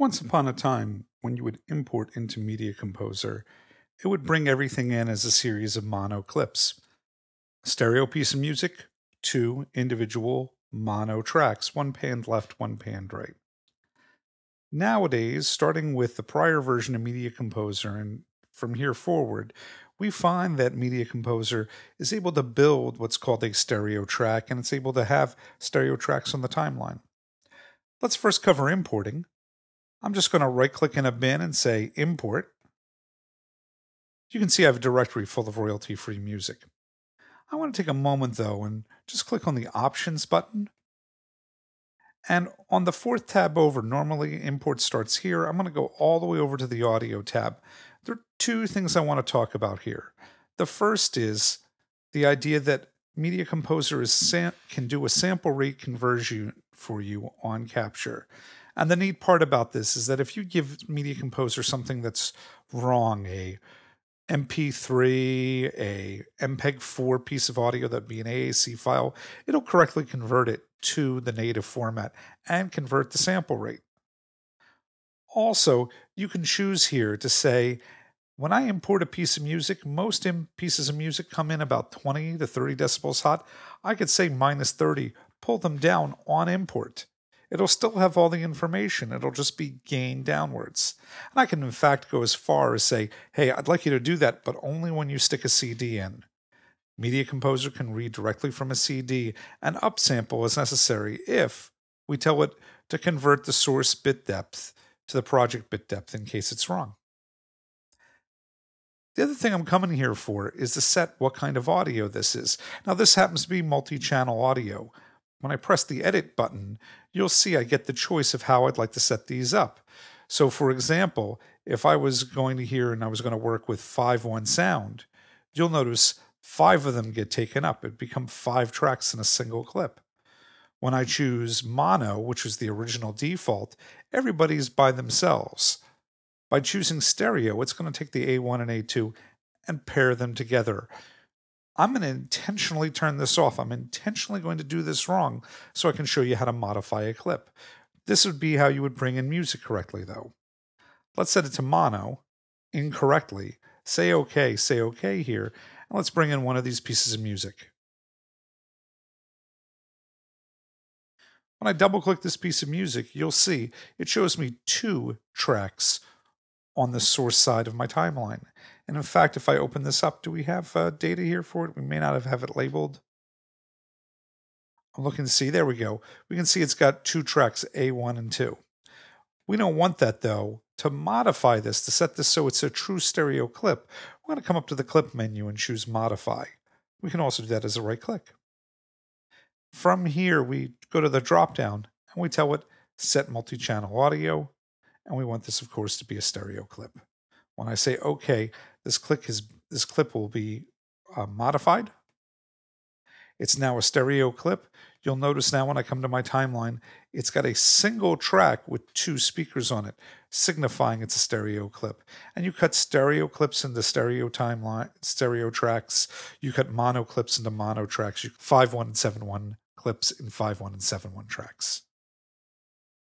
Once upon a time, when you would import into Media Composer, it would bring everything in as a series of mono clips. A stereo piece of music, two individual mono tracks, one panned left, one panned right. Nowadays, starting with the prior version of Media Composer and from here forward, we find that Media Composer is able to build what's called a stereo track, and it's able to have stereo tracks on the timeline. Let's first cover importing. I'm just going to right-click in a bin and say Import. You can see I have a directory full of royalty-free music. I want to take a moment, though, and just click on the Options button. And on the fourth tab over, normally import starts here. I'm going to go all the way over to the Audio tab. There are two things I want to talk about here. The first is the idea that Media Composer can do a sample rate conversion for you on capture. And the neat part about this is that if you give Media Composer something that's wrong, a MP3, a MPEG-4 piece of audio, that'd be an AAC file, it'll correctly convert it to the native format and convert the sample rate. Also, you can choose here to say, when I import a piece of music, most pieces of music come in about 20 to 30 decibels hot. I could say minus 30, pull them down on import. It'll still have all the information. It'll just be gained downwards. And I can, in fact, go as far as say, hey, I'd like you to do that, but only when you stick a CD in. Media Composer can read directly from a CD and upsample as necessary if we tell it to convert the source bit depth to the project bit depth in case it's wrong. The other thing I'm coming here for is to set what kind of audio this is. Now, this happens to be multi-channel audio. When I press the Edit button, you'll see I get the choice of how I'd like to set these up. So, for example, if I was going to hear and I was going to work with 5-1 sound, you'll notice 5 of them get taken up. It becomes 5 tracks in a single clip. When I choose mono, which was the original default, everybody's by themselves. By choosing stereo, it's going to take the A1 and A2 and pair them together. I'm going to intentionally turn this off. I'm intentionally going to do this wrong so I can show you how to modify a clip. This would be how you would bring in music correctly, though. Let's set it to mono incorrectly. Say OK here, and let's bring in one of these pieces of music. When I double-click this piece of music, you'll see it shows me 2 tracks on the source side of my timeline. And in fact, if I open this up, do we have data here for it? We may not have it labeled. I'm looking to see, there we go. We can see it's got 2 tracks, A1 and 2. We don't want that though. To modify this, to set this so it's a true stereo clip, we're gonna come up to the clip menu and choose modify. We can also do that as a right click. From here, we go to the dropdown and we tell it set multi-channel audio. And we want this, of course, to be a stereo clip. When I say OK, this clip will be modified. It's now a stereo clip. You'll notice now when I come to my timeline, it's got a single track with 2 speakers on it, signifying it's a stereo clip. And you cut stereo clips into stereo timeline, stereo tracks. You cut mono clips into mono tracks. You 5.1 and 7.1 clips in 5.1 and 7.1 tracks.